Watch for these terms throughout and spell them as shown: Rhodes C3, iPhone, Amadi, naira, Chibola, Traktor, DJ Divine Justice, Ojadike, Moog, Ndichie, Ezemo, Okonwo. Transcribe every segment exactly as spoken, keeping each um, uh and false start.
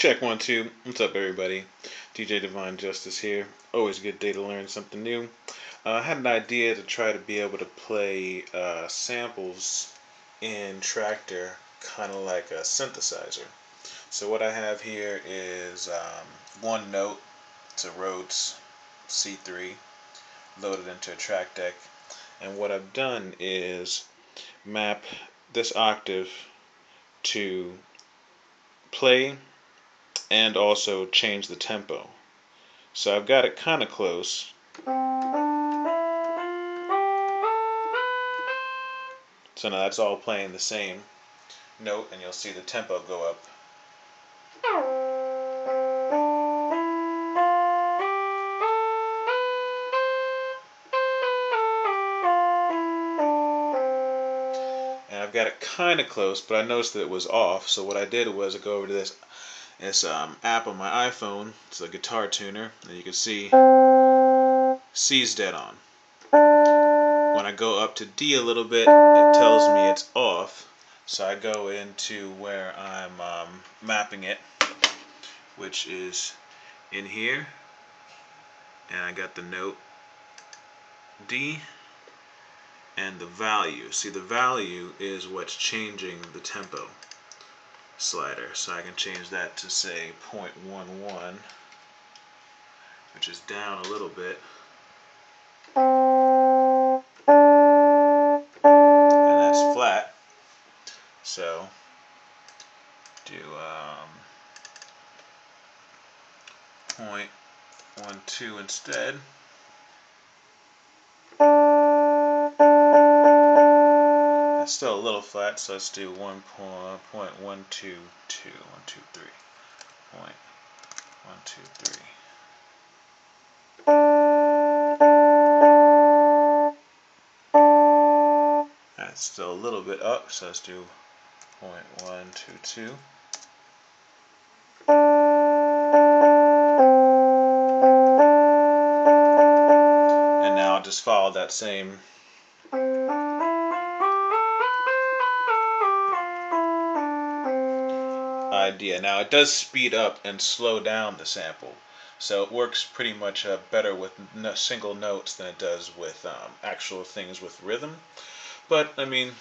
Check one, two. What's up, everybody? D J Divine Justice here. Always a good day to learn something new. Uh, I had an idea to try to be able to play uh, samples in Traktor, kind of like a synthesizer. So what I have here is um, one note to Rhodes C three loaded into a track deck. And what I've done is map this octave to play and also change the tempo. So I've got it kind of close. So now that's all playing the same note, and you'll see the tempo go up. And I've got it kind of close, but I noticed that it was off, so what I did was I go over to this This um, app on my iPhone. It's the guitar tuner, and you can see C's dead on. When I go up to D a little bit, it tells me it's off, so I go into where I'm um, mapping it, which is in here, and I got the note D and the value. See, the value is what's changing the tempo slider, so I can change that to say zero point one one, which is down a little bit, and that's flat. So do um, zero point one two instead. Still a little flat, so let's do one point point one two two one two three point one two three. That's still a little bit up, so let's do point one two two. And now I'll just follow that same idea. Now it does speed up and slow down the sample, so it works pretty much uh, better with no single notes than it does with um, actual things with rhythm. But I mean,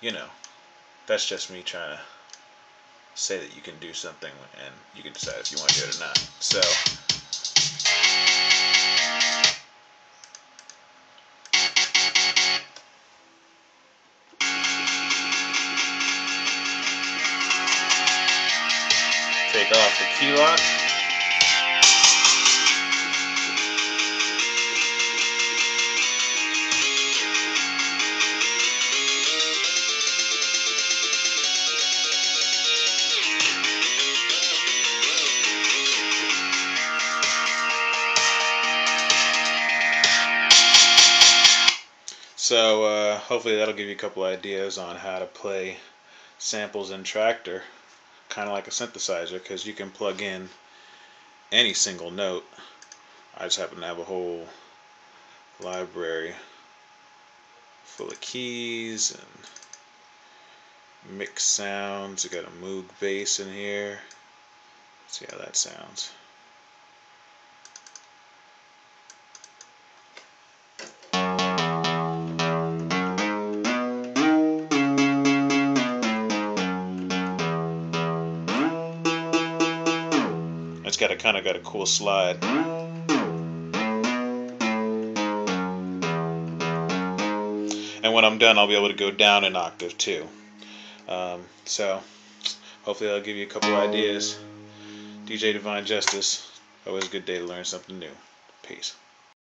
you know, that's just me trying to say that you can do something, and you can decide if you want to do it or not. So take off the key lock. So uh, hopefully that'll give you a couple ideas on how to play samples in Traktor, kind of like a synthesizer, because you can plug in any single note. I just happen to have a whole library full of keys and mixed sounds. You got a Moog bass in here. Let's see how that sounds. It's got a kind of got a cool slide. And when I'm done, I'll be able to go down an octave too. Um, so hopefully I'll give you a couple ideas. D J Divine Justice. Always a good day to learn something new. Peace.